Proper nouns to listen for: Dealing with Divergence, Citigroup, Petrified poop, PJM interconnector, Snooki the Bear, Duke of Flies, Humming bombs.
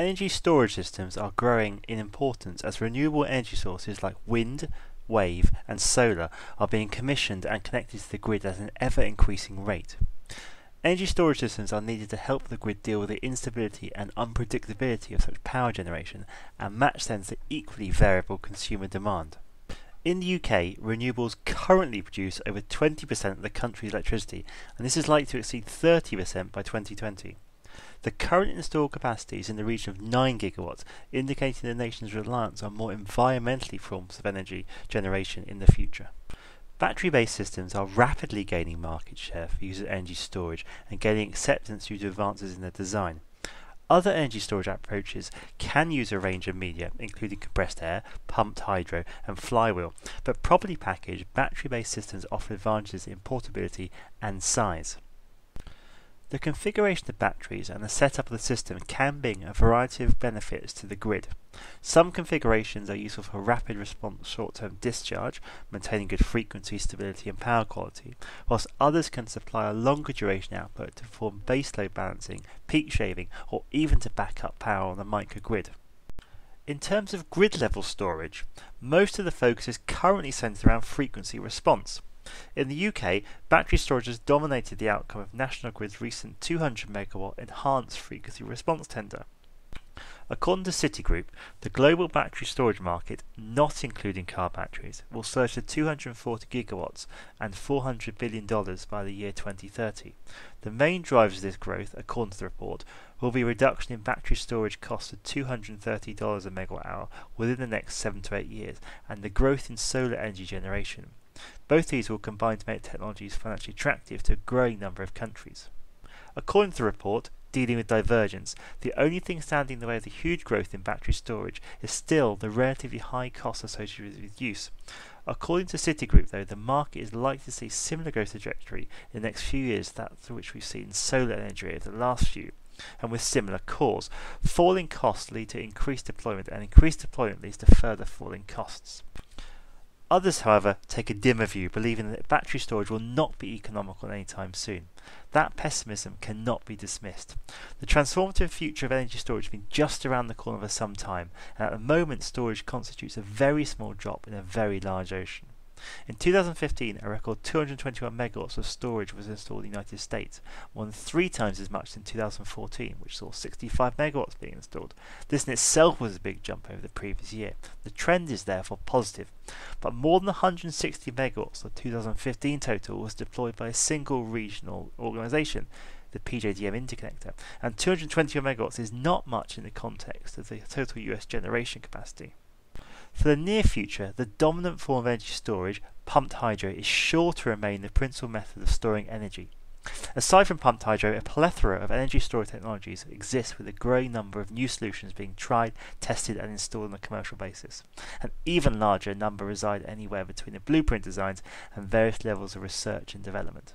Energy storage systems are growing in importance as renewable energy sources like wind, wave and solar are being commissioned and connected to the grid at an ever-increasing rate. Energy storage systems are needed to help the grid deal with the instability and unpredictability of such power generation and match them to equally variable consumer demand. In the UK, renewables currently produce over 20% of the country's electricity, and this is likely to exceed 30% by 2020. The current installed capacity is in the region of 9 gigawatts, indicating the nation's reliance on more environmentally forms of energy generation in the future. Battery-based systems are rapidly gaining market share for use of energy storage and gaining acceptance due to advances in their design. Other energy storage approaches can use a range of media, including compressed air, pumped hydro and flywheel, but properly packaged battery-based systems offer advantages in portability and size. The configuration of batteries and the setup of the system can bring a variety of benefits to the grid. Some configurations are useful for rapid response short-term discharge, maintaining good frequency, stability and power quality, whilst others can supply a longer duration output to perform baseload balancing, peak shaving or even to back up power on the microgrid. In terms of grid-level storage, most of the focus is currently centred around frequency response. In the UK, battery storage has dominated the outcome of National Grid's recent 200 MW enhanced frequency response tender. According to Citigroup, the global battery storage market, not including car batteries, will surge to 240 gigawatts and $400 billion by the year 2030. The main drivers of this growth, according to the report, will be a reduction in battery storage costs of $230 a megawatt hour within the next 7 to 8 years and the growth in solar energy generation. Both these will combine to make technologies financially attractive to a growing number of countries. According to the report, Dealing with Divergence, the only thing standing in the way of the huge growth in battery storage is still the relatively high cost associated with use. According to Citigroup though, the market is likely to see similar growth trajectory in the next few years to that which we've seen in solar energy over the last few, and with similar cause. Falling costs lead to increased deployment, and increased deployment leads to further falling costs. Others, however, take a dimmer view, believing that battery storage will not be economical anytime soon. That pessimism cannot be dismissed. The transformative future of energy storage has been just around the corner for some time, and at the moment storage constitutes a very small drop in a very large ocean. In 2015, a record 221 megawatts of storage was installed in the United States, more than 3 times as much as in 2014, which saw 65 megawatts being installed. This in itself was a big jump over the previous year. The trend is therefore positive, but more than 160 megawatts of 2015 total was deployed by a single regional organisation, the PJM interconnector, and 221 megawatts is not much in the context of the total US generation capacity. For the near future, the dominant form of energy storage, pumped hydro, is sure to remain the principal method of storing energy. Aside from pumped hydro, a plethora of energy storage technologies exists with a growing number of new solutions being tried, tested and installed on a commercial basis. An even larger number reside anywhere between the blueprint designs and various levels of research and development.